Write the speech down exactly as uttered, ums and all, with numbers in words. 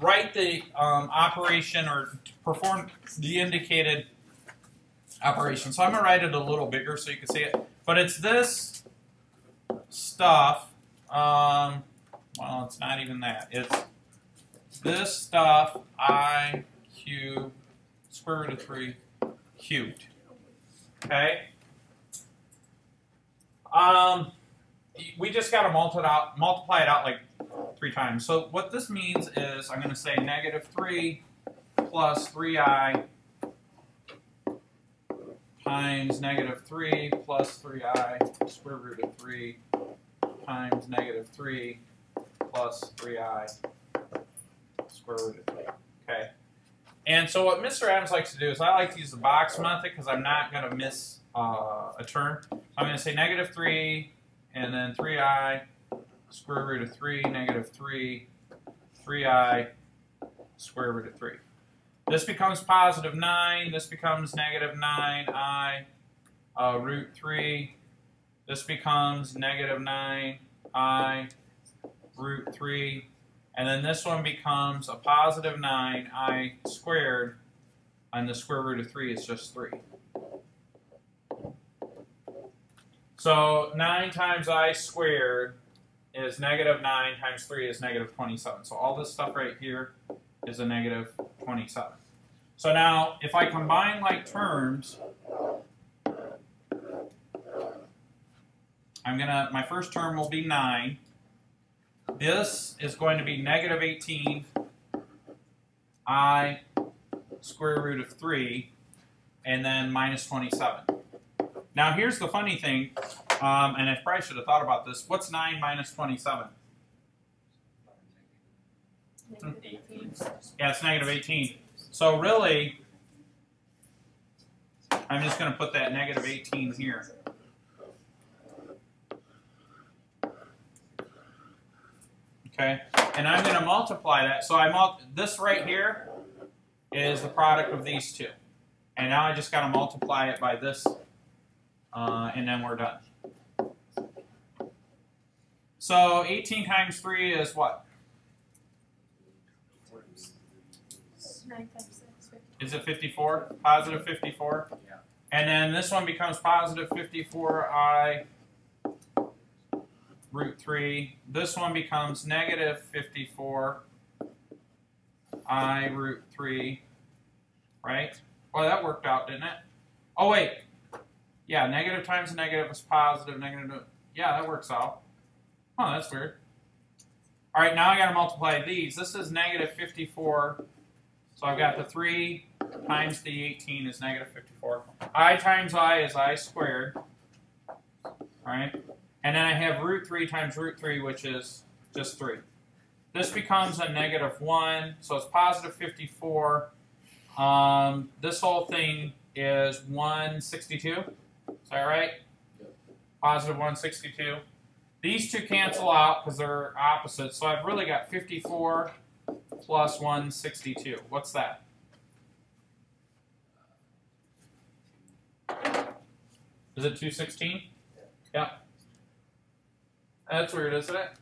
write the um, operation or perform the indicated operation. So I'm going to write it a little bigger so you can see it. But it's this stuff. Um, well, it's not even that. It's this stuff I cubed, square root of three, cubed. Okay? Um, we just got to multi out, multiply it out like three times. So what this means is I'm going to say negative three plus three i times negative three plus three i square root of three times negative three plus three i square root of three. Okay. And so what Mister Adams likes to do is I like to use the box method because I'm not going to miss uh, a term. I'm going to say negative three and then three i square root of three, negative three, three i square root of three. This becomes positive nine. This becomes negative nine i uh, root three. This becomes negative nine i root three. And then this one becomes a positive nine i squared. And the square root of three is just three. So nine times I squared is negative nine times three is negative twenty-seven. So all this stuff right here is a negative twenty-seven. So now if I combine like terms, I'm gonna my first term will be nine. This is going to be negative eighteen I square root of three and then minus twenty-seven. Now here's the funny thing, um, and I probably should have thought about this. What's nine minus twenty-seven? Negative eighteen. Yeah, it's negative eighteen. So really, I'm just going to put that negative eighteen here. Okay, and I'm going to multiply that. So I mul this right here is the product of these two. And now I just got to multiply it by this. Uh, and then we're done. So eighteen times three is what? nine times six, is it fifty-four? Positive fifty-four? Yeah. And then this one becomes positive fifty-four i root three. This one becomes negative fifty-four i root three. Right? Well, that worked out, didn't it? Oh, wait. Yeah, negative times negative is positive. Negative, yeah, that works out. Huh, that's weird. All right, now I got to multiply these. This is negative fifty-four, so I've got the three times the eighteen is negative fifty-four. I times I is I squared, all right? And then I have root three times root three, which is just three. This becomes a negative one, so it's positive fifty-four. Um, this whole thing is one sixty-two. Is that right? Positive one sixty-two. These two cancel out because they're opposites. So I've really got fifty-four plus one sixty-two. What's that? Is it two sixteen? Yeah. That's weird, isn't it?